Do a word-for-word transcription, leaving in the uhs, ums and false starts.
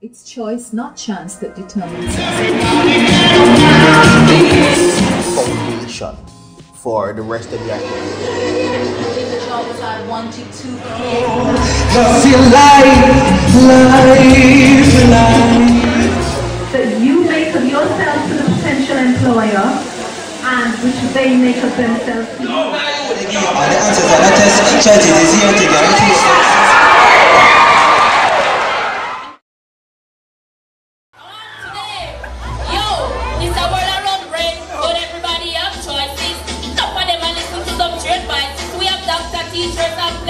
It's choice, not chance, that determines foundation for the rest of your life. The jobs I wanted to create. Feel life, life, life. That you make of yourself as a potential employer, and which they make of themselves. No, no, no, no, no, Teachers and